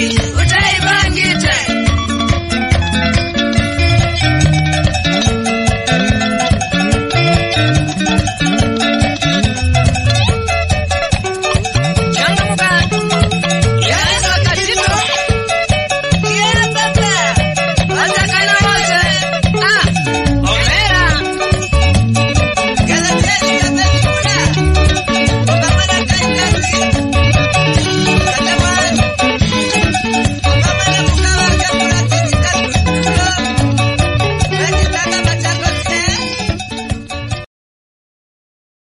It's over,